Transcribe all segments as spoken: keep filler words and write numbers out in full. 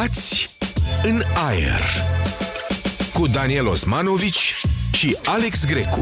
Tați în aer cu Daniel Osmanovici și Alex Grecu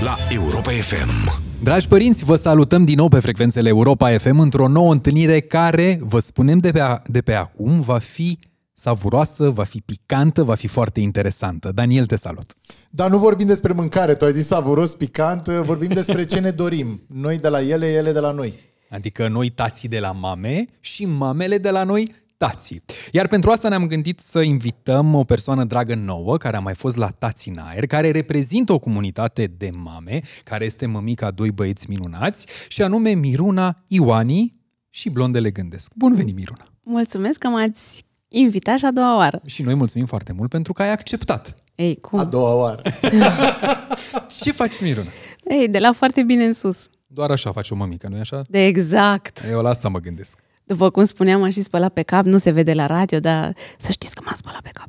la Europa F M. Dragi părinți, vă salutăm din nou pe frecvențele Europa F M într-o nouă întâlnire care, vă spunem de pe, a, de pe acum, va fi savuroasă, va fi picantă, va fi foarte interesantă. Daniel, te salut! Dar nu vorbim despre mâncare, tu ai zis savuros, picant, vorbim despre ce ne dorim. Noi de la ele, ele de la noi. Adică noi tații de la mame și mamele de la noi tații. Iar pentru asta ne-am gândit să invităm o persoană dragă nouă care a mai fost la Tați în Aer, care reprezintă o comunitate de mame, care este mămica a doi băieți minunați, și anume Miruna Ioani și Blondele Gândesc. Bun venit, Miruna! Mulțumesc că m-ați invitat și a doua oară. Și noi mulțumim foarte mult pentru că ai acceptat. Ei, cum? A doua oară. Ce faci, Miruna? Ei, de la foarte bine în sus. Doar așa faci o mămică, nu-i așa? De exact. Eu la asta mă gândesc. După cum spuneam, am și spălat pe cap, nu se vede la radio, dar să știți că m-am spălat pe cap.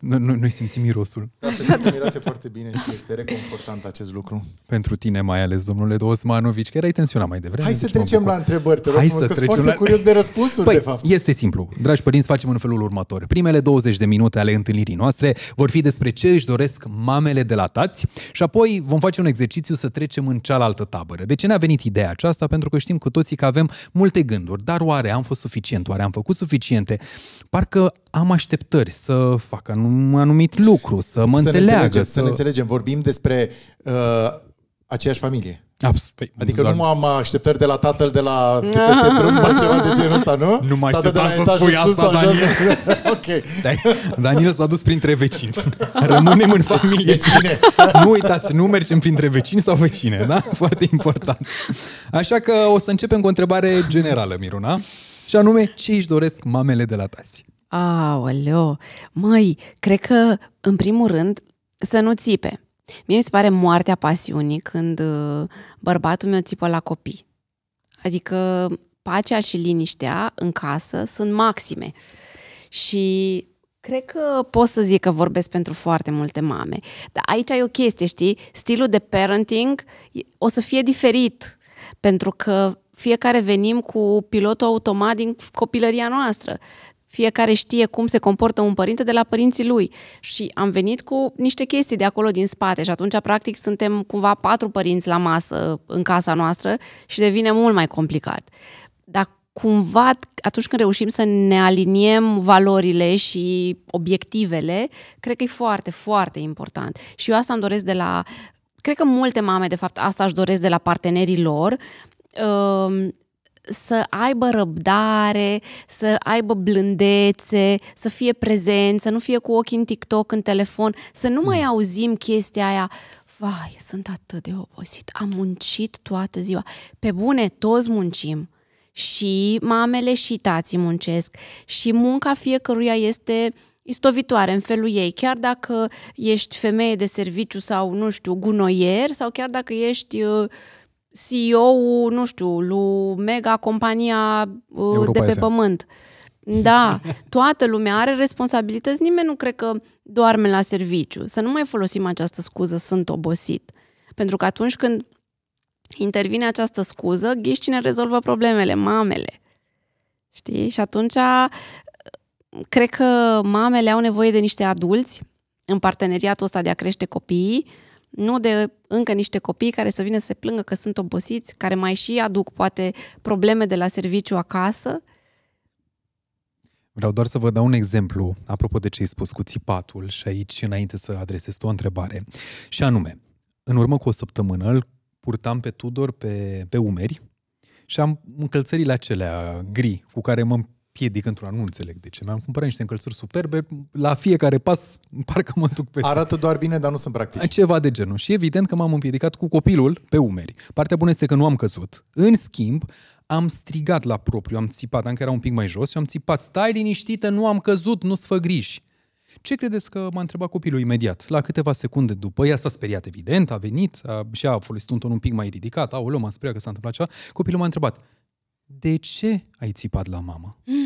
No, no, noi simțim mirosul. Da, pentru miroase foarte bine și este reconfortant acest lucru. Pentru tine mai ales, domnule Osmanovici, că erai tensionat mai devreme. Hai să trecem la întrebări, te rog, Hai să trecem foarte la... curios de răspunsuri, păi, de fapt. Este simplu. Dragi părinți, facem în felul următor. Primele douăzeci de minute ale întâlnirii noastre vor fi despre ce își doresc mamele de la tați și apoi vom face un exercițiu să trecem în cealaltă tabără. De ce ne-a venit ideea aceasta? Pentru că știm cu toții că avem multe gânduri, dar oare am fost suficient, oare am făcut suficiente? Parcă am așteptări să facă un anumit lucru, să, să mă înțeleagă. Ne înțelegem, să... să ne înțelegem. Vorbim despre uh, aceeași familie. Absolut. Adică doar... nu am așteptări de la tatăl de la de peste drum sau ceva de genul ăsta, nu? Nu mă așteptam să spui asta, Daniel. Ok. Daniel s-a dus printre vecini. Rămânem în familie. Cine? Nu uitați, nu mergem printre vecini sau vecine, da? Foarte important. Așa că o să începem cu o întrebare generală, Miruna, și anume, ce își doresc mamele de la tați? Aoleo, măi, cred că, în primul rând, să nu țipe. Mie mi se pare moartea pasiunii când bărbatul meu țipă la copii. Adică pacea și liniștea în casă sunt maxime. Și cred că pot să zic că vorbesc pentru foarte multe mame. Dar aici e o chestie, știi? Stilul de parenting o să fie diferit, pentru că fiecare venim cu pilotul automat din copilăria noastră. Fiecare știe cum se comportă un părinte de la părinții lui și am venit cu niște chestii de acolo din spate și atunci practic suntem cumva patru părinți la masă în casa noastră și devine mult mai complicat. Dar cumva atunci când reușim să ne aliniem valorile și obiectivele, cred că e foarte, foarte important. Și eu asta îmi doresc de la... Cred că multe mame, de fapt, asta își doresc de la partenerii lor, uh, să aibă răbdare, să aibă blândețe, să fie prezent, să nu fie cu ochii în TikTok, în telefon, să nu mai auzim chestia aia, vai, sunt atât de obosit, am muncit toată ziua. Pe bune, toți muncim. Și mamele și tații muncesc. Și munca fiecăruia este istovitoare în felul ei, chiar dacă ești femeie de serviciu sau, nu știu, gunoier, sau chiar dacă ești... C E O-ul, nu știu, lui mega compania uh, de pe F M. Pământ. Da, toată lumea are responsabilități, nimeni nu cred că doarme la serviciu. Să nu mai folosim această scuză, sunt obosit. Pentru că atunci când intervine această scuză, ghiși cine rezolvă problemele? Mamele. Știi? Și atunci cred că mamele au nevoie de niște adulți în parteneriatul ăsta de a crește copiii, nu de încă niște copii care să vină să se plângă că sunt obosiți, care mai și aduc poate probleme de la serviciu acasă. Vreau doar să vă dau un exemplu, apropo de ce ai spus cu țipatul și aici înainte să adresez o întrebare. Și anume, în urmă cu o săptămână îl purtam pe Tudor pe, pe umeri și am încălțările acelea gri cu care mă piedic într-una, nu înțeleg de ce. Mi-am cumpărat niște încălțări superbe, la fiecare pas parcă mă duc pe... Arată doar bine, dar nu sunt practic. Ceva de genul. Și evident că m-am împiedicat cu copilul pe umeri. Partea bună este că nu am căzut. În schimb, am strigat la propriu, am țipat, anca era un pic mai jos și am țipat, stai liniștită, nu am căzut, nu-ți fă griji. Ce credeți că m-a întrebat copilul imediat? La câteva secunde după, ea s-a speriat evident, a venit a, și a folosit un ton un pic mai ridicat, aoleu, m-a speriat că s-a întâmplat ceva. Copilul m-a întrebat, de ce ai țipat la mama? Mm.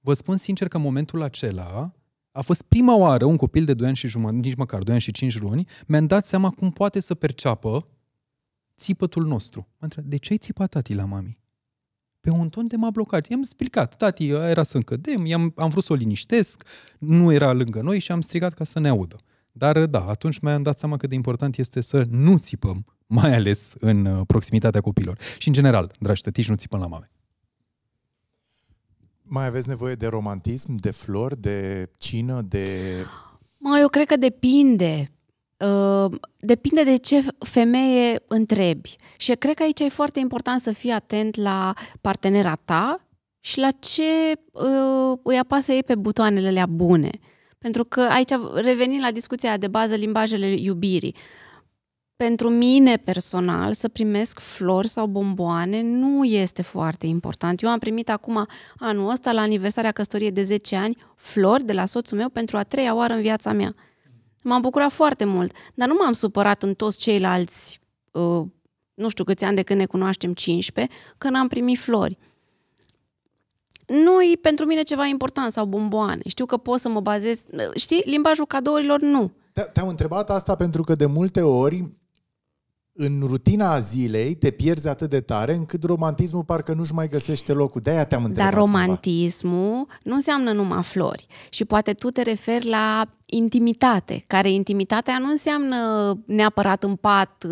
Vă spun sincer că în momentul acela a fost prima oară un copil de doi ani și jumătate, nici măcar doi ani și cinci luni, mi-am dat seama cum poate să perceapă țipătul nostru. M-a întrebat, de ce ai țipat tati la mami? pe un ton de m-a blocat. I-am explicat, tati, era să încădem, i-am, am vrut să o liniștesc, nu era lângă noi și am strigat ca să ne audă. Dar da, atunci mi-am dat seama cât de important este să nu țipăm, mai ales în proximitatea copiilor. Și în general, dragi tătici, nu țipăm la mame. Mai aveți nevoie de romantism, de flori, de cină, de... Mă, eu cred că depinde. Uh, depinde de ce femeie întrebi. Și cred că aici e foarte important să fii atent la partenera ta și la ce uh, îi apasă ei pe butoanele alea bune. Pentru că aici revenim la discuția de bază, limbajele iubirii. Pentru mine personal, să primesc flori sau bomboane nu este foarte important. Eu am primit acum, anul ăsta, la aniversarea căsătoriei de zece ani, flori de la soțul meu pentru a treia oară în viața mea. M-am bucurat foarte mult, dar nu m-am supărat în toți ceilalți, uh, nu știu câți ani de când ne cunoaștem, cincisprezece, că n-am primit flori. Nu e pentru mine ceva important, sau bomboane. Știu că pot să mă bazez, știi, limbajul cadourilor nu. Te-am întrebat asta pentru că de multe ori în rutina zilei te pierzi atât de tare încât romantismul parcă nu-și mai găsește locul. De-aia te-am întrebat. Dar romantismul cumva nu înseamnă numai flori. Și poate tu te referi la intimitate, care intimitatea nu înseamnă neapărat în pat,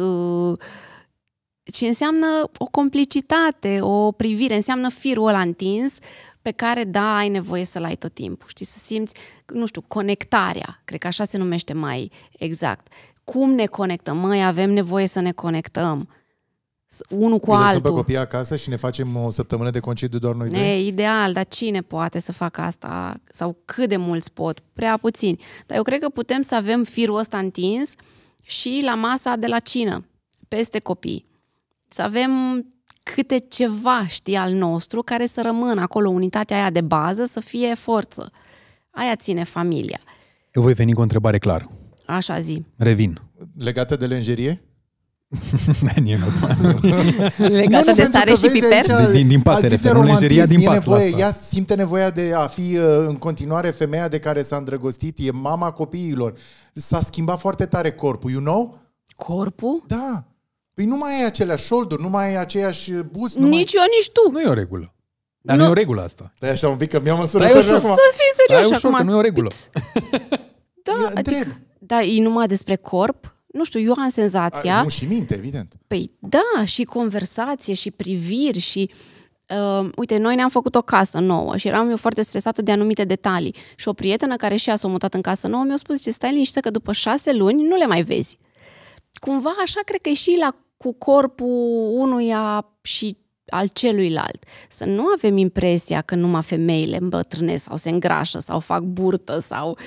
ci înseamnă o complicitate, o privire, înseamnă firul ăla întins pe care, da, ai nevoie să-l ai tot timpul. Știi, să simți, nu știu, conectarea. Cred că așa se numește mai exact. Cum ne conectăm? Măi, avem nevoie să ne conectăm. Unul cu altul. Ne lăsăm pe copii acasă și ne facem o săptămână de concediu doar noi doi? E ideal, dar cine poate să facă asta? Sau cât de mulți pot? Prea puțini. Dar eu cred că putem să avem firul ăsta întins și la masa de la cină, peste copii. Să avem câte ceva, știi, al nostru, care să rămână acolo, unitatea aia de bază, să fie forță. Aia ține familia. Eu voi veni cu o întrebare clară. Așa, zi. Revin. Legată de lenjerie? Daniel Osmanovici. Legată de sare și piper? Aici, din, din pat, te referi, nu lenjeria, din pat. Nevoie, ea simte nevoia de a fi în continuare femeia de care s-a îndrăgostit, e mama copiilor. S-a schimbat foarte tare corpul, you know? Corpul? Da. Păi nu mai ai aceleași shoulder, nu mai ai aceeași bust. Nici mai... eu, nici tu. Nu e o regulă. Dar nu, nu e o regulă asta. Stai așa un pic, că mi-am măsurat așa acum. Să fii serios acum. Că nu e o regulă. Da, adică, da, e numai despre corp. Nu știu, eu am senzația. A, nu și minte, evident. Păi da, și conversație, și priviri, și... Uh, uite, noi ne-am făcut o casă nouă și eram eu foarte stresată de anumite detalii. Și o prietenă care și-a s-o mutat în casă nouă mi-a spus, zice, stai liniștită că după șase luni nu le mai vezi. Cumva așa cred că e și la... cu corpul unuia și al celuilalt. Să nu avem impresia că numai femeile îmbătrânesc sau se îngrașă sau fac burtă sau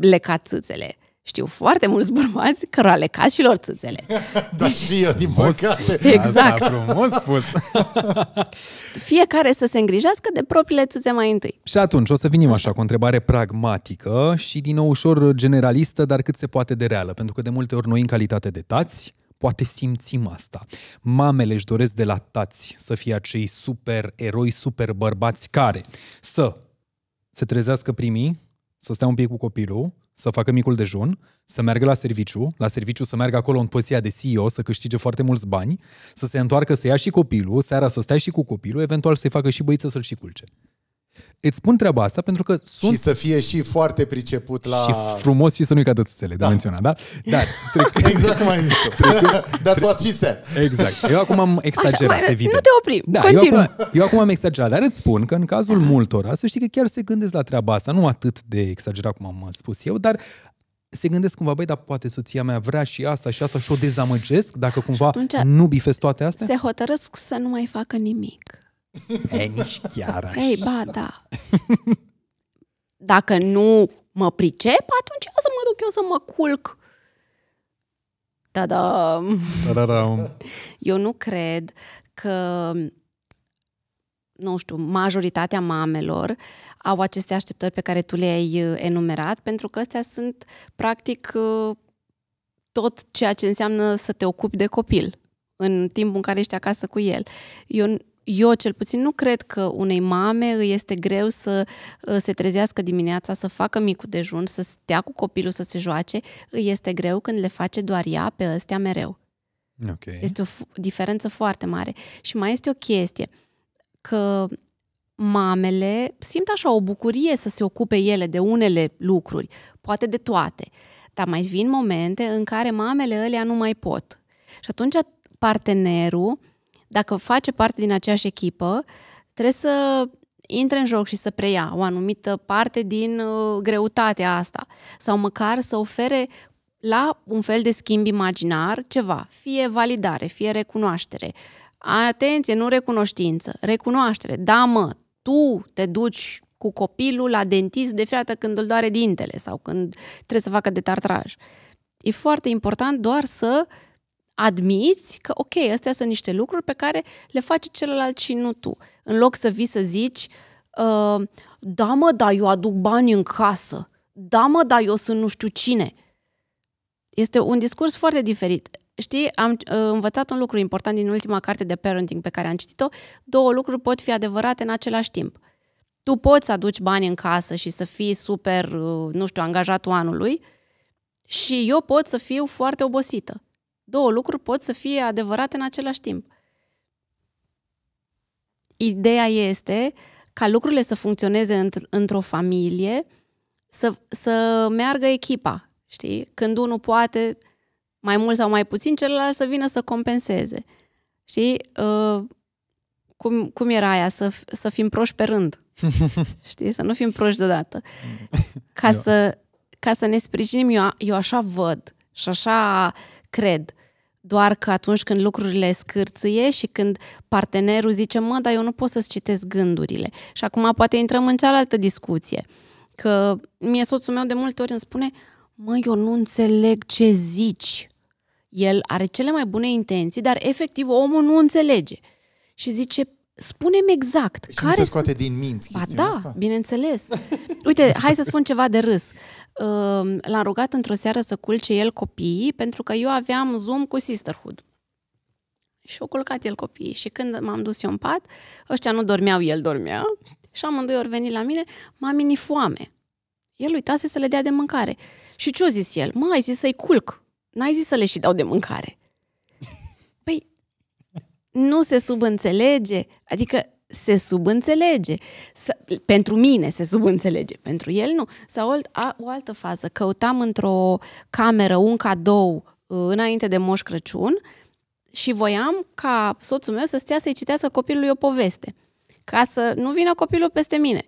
le cad țâțele. Știu foarte mulți bărbați cărora le cad și lor țâțele. Da, deci, și eu, din păcate. Exact. Asta, frumos spus. Fiecare să se îngrijească de propriile țâțe mai întâi. Și atunci o să venim așa, așa cu o întrebare pragmatică și din nou ușor generalistă, dar cât se poate de reală. Pentru că de multe ori noi, în calitate de tați, poate simțim asta. Mamele își doresc de la tați să fie acei super eroi, super bărbați care să se trezească primii, să stea un pic cu copilul, să facă micul dejun, să meargă la serviciu, la serviciu să meargă acolo în poziția de C E O, să câștige foarte mulți bani, să se întoarcă să ia și copilul, seara să stea și cu copilul, eventual să-i facă și băiță să-l și culce. Îți spun treaba asta pentru că sunt... Și să fie și foarte priceput la... Și frumos și să nu-i cadă țâțele, da, de menționat, da? Dar, trec... Exact cum ai zis tu. That's what she said. Exact. Eu acum am exagerat, așa, evident. Nu te opri, da, continuă. Eu acum, eu acum am exagerat, dar îți spun că în cazul multora, să știi că chiar se gândesc la treaba asta, nu atât de exagerat cum am spus eu, dar se gândesc cumva, băi, dar poate soția mea vrea și asta și asta și o dezamăgesc dacă cumva nu bifez toate astea? Se hotărăsc să nu mai facă nimic. E, nici chiar așa. Ei, ba, da. Dacă nu mă pricep, atunci o să mă duc eu să mă culc. Ta-da! Ta-da-da. Eu nu cred că, nu știu, majoritatea mamelor au aceste așteptări pe care tu le-ai enumerat, pentru că astea sunt, practic, tot ceea ce înseamnă să te ocupi de copil în timpul în care ești acasă cu el. Eu Eu, cel puțin, nu cred că unei mame îi este greu să se trezească dimineața, să facă micul dejun, să stea cu copilul, să se joace. Îi este greu când le face doar ea pe ăstea mereu. Okay. Este o diferență foarte mare. Și mai este o chestie. că mamele simt așa o bucurie să se ocupe ele de unele lucruri, poate de toate, dar mai vin momente în care mamele alea nu mai pot. Și atunci partenerul, dacă face parte din aceeași echipă, trebuie să intre în joc și să preia o anumită parte din greutatea asta sau măcar să ofere la un fel de schimb imaginar ceva, fie validare, fie recunoaștere. Atenție, nu recunoștință, recunoaștere. Da, mă, tu te duci cu copilul la dentist de fiecare dată când îl doare dintele sau când trebuie să facă detartraj. E foarte important doar să admiți că, ok, astea sunt niște lucruri pe care le face celălalt și nu tu. În loc să vii să zici, da, mă, da, eu aduc bani în casă. Da, mă, da, eu sunt nu știu cine. Este un discurs foarte diferit. Știi, am învățat un lucru important din ultima carte de parenting pe care am citit-o. Două lucruri pot fi adevărate în același timp. Tu poți să aduci bani în casă și să fii super, nu știu, angajatul anului și eu pot să fiu foarte obosită. Două lucruri pot să fie adevărate în același timp. Ideea este ca lucrurile să funcționeze într-o familie, să, să meargă echipa. Știi? Când unul poate mai mult sau mai puțin, celălalt să vină să compenseze. Știi? Uh, cum, cum era aia? Să, să fim proști pe rând. Știi? Să nu fim proști deodată. Ca, să, ca să ne sprijinim, eu, eu așa văd și așa cred. Doar că atunci când lucrurile scârție și când partenerul zice, mă, dar eu nu pot să-ți citesc gândurile. Și acum poate intrăm în cealaltă discuție. Că mie soțul meu de multe ori îmi spune, mă, eu nu înțeleg ce zici. El are cele mai bune intenții, dar efectiv omul nu înțelege. Și zice, spune-mi exact. Și care nu te scoate din minți chestiunea asta? Ba da, bineînțeles. Uite, hai să spun ceva de râs. L-am rugat într-o seară să culce el copiii, pentru că eu aveam Zoom cu Sisterhood. Și-o culcat el copiii. Și când m-am dus eu în pat, ăștia nu dormeau, el dormea. Și amândoi ori venit la mine, mami, ni foame. El uitase să le dea de mâncare. Și ce-o zis el? Mă, ai zis să-i culc. N-ai zis să le și dau de mâncare. Păi, nu se subînțelege. Adică se subînțelege. S- pentru mine se subînțelege. Pentru el nu. Sau alt, a, o altă fază. Căutam într-o cameră un cadou înainte de Moș Crăciun și voiam ca soțul meu să stea să-i citească copilului o poveste. Ca să nu vină copilul peste mine.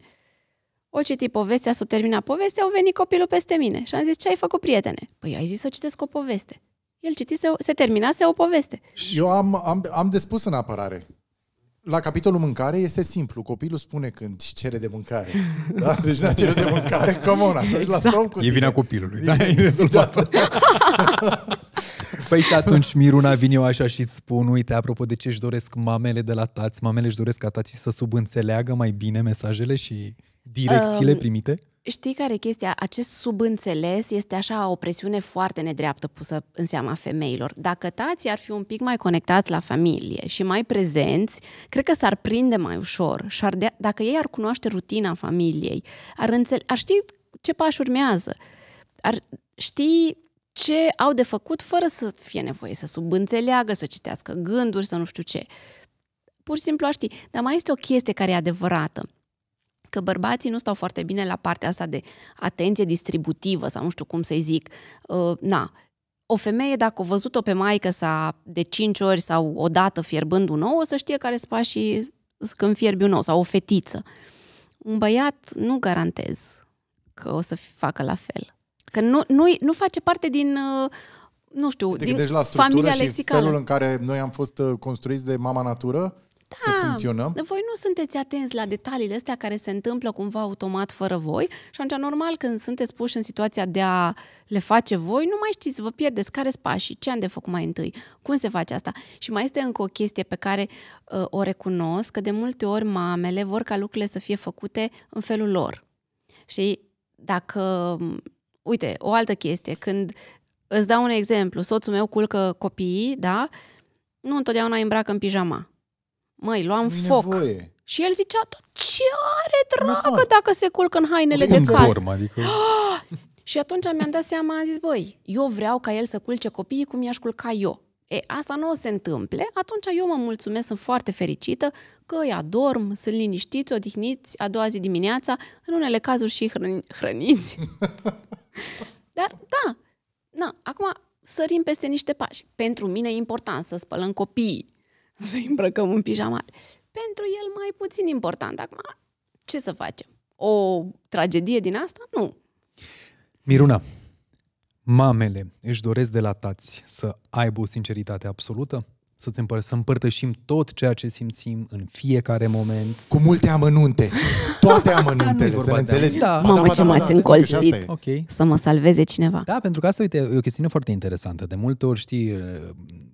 O citi povestea, s-o termina povestea, au venit copilul peste mine. Și am zis, ce ai făcut, prietene? Păi ai zis să citesc o poveste. El citise, se terminase o poveste. Eu am, am, am de spus în apărare. La capitolul mâncare este simplu. Copilul spune când și cere de mâncare. Da? Deci n-a cerut de mâncare, come on, atunci exact. Lasăm cu tine. E vina copilului, da? E rezolvat. Păi și atunci, Miruna, vin eu așa și îți spun, uite, apropo de ce își doresc mamele de la tați, mamele își doresc ca tații să subînțeleagă mai bine mesajele și direcțiile um, primite? Știi care e chestia? Acest subînțeles este așa o presiune foarte nedreaptă pusă în seama femeilor. Dacă tații ar fi un pic mai conectați la familie și mai prezenți, cred că s-ar prinde mai ușor. Și ar de- dacă ei ar cunoaște rutina familiei, ar, înțele- ar ști ce pași urmează, ar ști ce au de făcut fără să fie nevoie să subînțeleagă, să citească gânduri, să nu știu ce. Pur și simplu ar ști. Dar mai este o chestie care e adevărată. Că bărbații nu stau foarte bine la partea asta de atenție distributivă sau nu știu cum să-i zic. Uh, na, o femeie, dacă a văzut-o pe maică sa de cinci ori sau o dată fierbând un ou, o să știe care spa și când fierbi un ou sau o fetiță. Un băiat nu garantez că o să facă la fel. Că nu, nu, nu face parte din... Uh, nu știu, din la familia lexicală. Felul în care noi am fost construiți de mama natură, da, voi nu sunteți atenți la detaliile astea care se întâmplă cumva automat fără voi și atunci normal când sunteți puși în situația de a le face voi, nu mai știți, vă pierdeți care-s pașii, ce am de făcut mai întâi, cum se face asta. Și mai este încă o chestie pe care uh, o recunosc, că de multe ori mamele vor ca lucrurile să fie făcute în felul lor. Și dacă, uite, o altă chestie, când îți dau un exemplu, soțul meu culcă copiii, da? Nu întotdeauna îi îmbracă în pijama. Măi, luam nu-i foc. Nevoie. Și el zicea, da, ce are, dragă, da, dacă se culcă în hainele de casă? Dorm, adică... Și atunci mi-am dat seama, am zis, băi, eu vreau ca el să culce copiii cum i-aș culca eu. E, asta nu o se întâmple, atunci eu mă mulțumesc, sunt foarte fericită că îi adorm, sunt liniștiți, odihniți, a doua zi dimineața, în unele cazuri și hrăni, hrăniți. Dar da, na, acum sărim peste niște pași. Pentru mine e important să spălăm copiii, să îi îmbrăcăm în pijamal. Pentru el mai puțin important. Acum, ce să facem? O tragedie din asta? Nu. Miruna, mamele își doresc de la tați să aibă o sinceritate absolută? Să-ți împăr- să împărtășim tot ceea ce simțim în fiecare moment? Cu multe amănunte! Toate amănuntele, să înțelegi? Da. Mamă, da, da, ce da, m-ați da, încolțit! Okay. Să mă salveze cineva! Da, pentru că asta, uite, e o chestiune foarte interesantă. De multe ori, știi,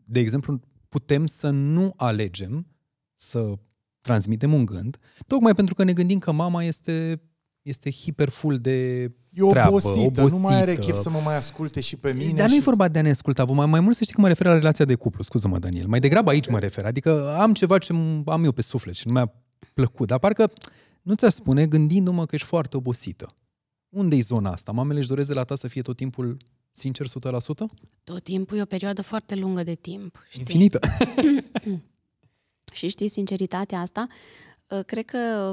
de exemplu, putem să nu alegem să transmitem un gând, tocmai pentru că ne gândim că mama este... este hiper full de e treabă, obosită, obosită, nu mai are chef să mă mai asculte și pe mine. Dar nu e vorba de a ne asculta, mai, mai mult să știi că mă refer la relația de cuplu, scuză-mă, Daniel, mai degrabă aici mă refer, adică am ceva ce am eu pe suflet și nu mi-a plăcut, dar parcă nu ți-aș spune gândindu-mă că ești foarte obosită. Unde-i zona asta? Mamele își doresc de la ta să fie tot timpul sincer o sută la sută? Tot timpul e o perioadă foarte lungă de timp. Știi? Infinită. Și știi, sinceritatea asta, cred că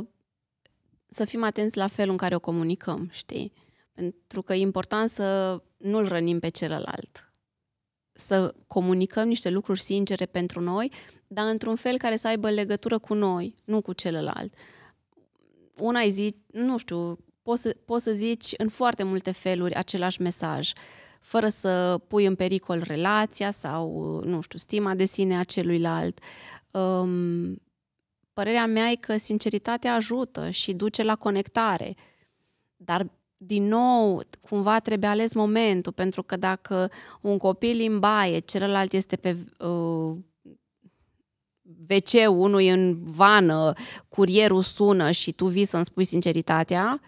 să fim atenți la felul în care o comunicăm, știi? Pentru că e important să nu-l rănim pe celălalt. Să comunicăm niște lucruri sincere pentru noi, dar într-un fel care să aibă legătură cu noi, nu cu celălalt. Una îi zici, nu știu, poți să, poți să zici în foarte multe feluri același mesaj, fără să pui în pericol relația sau, nu știu, stima de sine a celuilalt. Um, Părerea mea e că sinceritatea ajută și duce la conectare. Dar, din nou, cumva trebuie ales momentul, pentru că dacă un copil îi îmbaie, celălalt este pe uh, ve ce, unul e în vană, curierul sună și tu vii să-mi spui sinceritatea,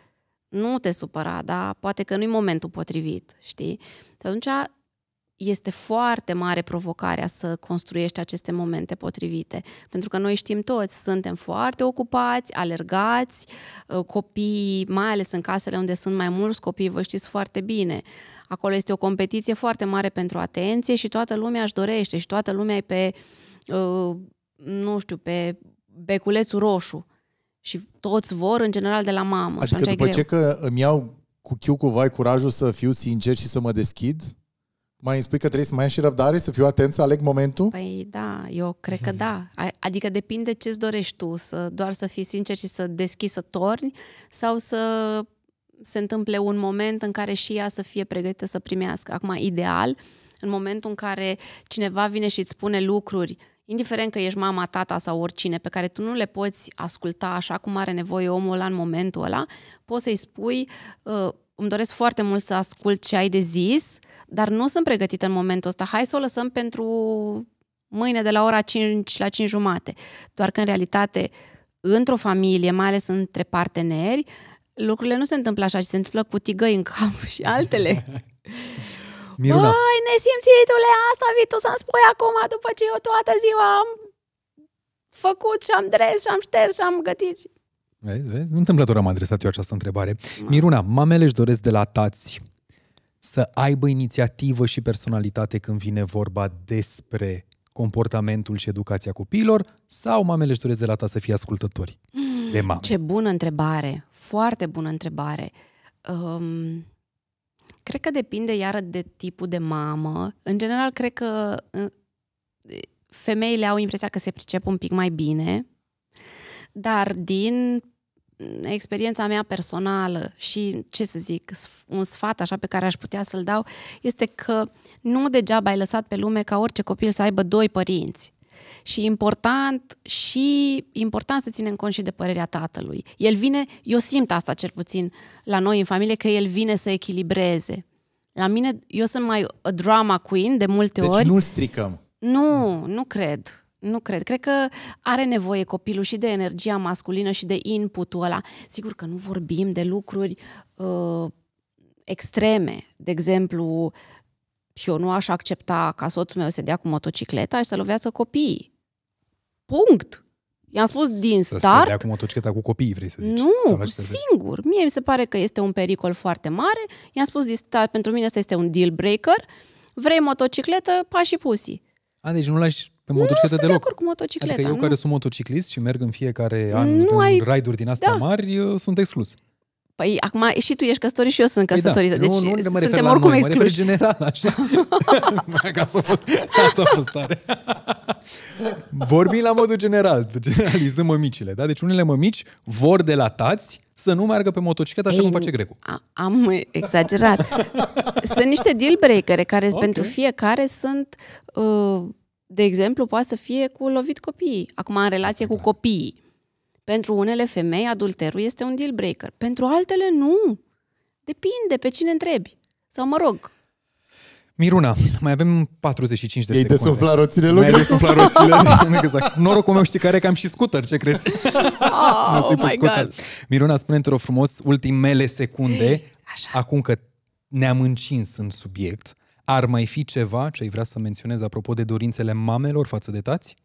nu te supăra, dar poate că nu-i momentul potrivit, știi? De atunci este foarte mare provocarea să construiești aceste momente potrivite. Pentru că noi știm toți, suntem foarte ocupați, alergați, copiii, mai ales în casele unde sunt mai mulți copii, vă știți foarte bine. Acolo este o competiție foarte mare pentru atenție și toată lumea își dorește și toată lumea e pe, nu știu, pe beculețul roșu. Și toți vor, în general, de la mamă. Adică după greu. ce că îmi iau cu chiu cu vai curajul să fiu sincer și să mă deschid, mai îmi spui că trebuie să mai ai și răbdare, să fiu atent, să aleg momentul? Păi da, eu cred că da. Adică depinde ce-ți dorești tu, să doar să fii sincer și să deschizi, să torni, sau să se întâmple un moment în care și ea să fie pregătită să primească. Acum, ideal, în momentul în care cineva vine și îți spune lucruri, indiferent că ești mama, tata sau oricine, pe care tu nu le poți asculta așa cum are nevoie omul ăla în momentul ăla, poți să-i spui... Uh, îmi doresc foarte mult să ascult ce ai de zis, dar nu sunt pregătită în momentul ăsta. Hai să o lăsăm pentru mâine de la ora cinci la cinci jumate. Doar că, în realitate, într-o familie, mai ales între parteneri, lucrurile nu se întâmplă așa, ci se întâmplă cu tigăi în cap și altele. Miruna. Băi, nesimțitule, asta vii tu să-mi spui acum, după ce eu toată ziua am făcut și am dres și am șters și am gătit. Vezi, vezi? Întâmplător am adresat eu această întrebare. Miruna, mamele își doresc de la tați să aibă inițiativă și personalitate când vine vorba despre comportamentul și educația copiilor, sau mamele își doresc de la tați să fie ascultători mm, de mame? Ce bună întrebare! Foarte bună întrebare! Um, cred că depinde iară de tipul de mamă. În general, cred că femeile au impresia că se pricep un pic mai bine. Dar din experiența mea personală și, ce să zic, un sfat așa pe care aș putea să-l dau, este că nu degeaba ai lăsat pe lume ca orice copil să aibă doi părinți. Și important, și important să ținem cont și de părerea tatălui. El vine, eu simt asta cel puțin la noi în familie, că el vine să echilibreze. La mine, eu sunt mai a drama queen de multe deci ori. Deci nu-l stricăm. Nu, nu cred. Nu cred. Cred că are nevoie copilul și de energia masculină și de input-ul ăla. Sigur că nu vorbim de lucruri uh, extreme. De exemplu, eu nu aș accepta ca soțul meu să dea cu motocicleta și să lovească copiii. Punct! I-am spus din start... Să se dea cu motocicleta cu copiii, vrei să zici? Nu, singur. Mie mi se pare că este un pericol foarte mare. I-am spus din start, pentru mine asta este un deal breaker. Vrei motocicletă? Pa și pusi. A, deci nu lași pe motocicletă deloc. Nu, sunt de acord cu motocicleta. Adică eu nu. care sunt motociclist și merg în fiecare an nu în ai... raiduri din astea da. mari, sunt exclus. Păi acum și tu ești căsătorit și eu sunt căsătorită. Ei, da. Deci nu, nu mă suntem oricum noi, excluși. Mă refer general, așa. Ca să fost, asta a fost tare. Vorbim la modul general, generalizăm mămicile. Da? Deci unele mămici vor de la tați să nu meargă pe motocicletă așa cum face Grecu. Am exagerat. Sunt niște deal breakere care okay. pentru fiecare sunt... Uh, de exemplu, poate să fie cu lovit copiii. Acum, în relație cu copiii. Pentru unele femei, adulterul este un deal breaker. Pentru altele, nu. Depinde pe cine întrebi. Sau mă rog. Miruna, mai avem patruzeci și cinci de secunde. Ei desumfla roțile lui. Mai desumfla roțile. Exact. Norocul meu știi care că am și scooter, ce crezi? Oh, oh my God. Miruna, spune-te rog frumos, ultimele secunde. Așa. Acum că ne-am încins în subiect, ar mai fi ceva ce ai vrea să menționez apropo de dorințele mamelor față de tați?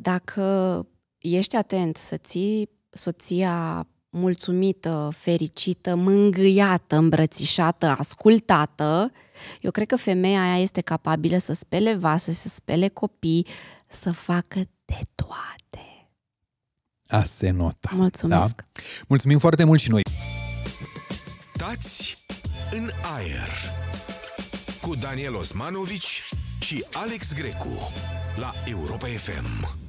Dacă ești atent să ții soția mulțumită, fericită, mângâiată, îmbrățișată, ascultată, eu cred că femeia aia este capabilă să spele vase, să spele copii, să facă de toate. A se nota. Mulțumesc. Da? Mulțumim foarte mult și noi. Tați în aer. Cu Daniel Osmanovici și Alex Grecu la Europa F M.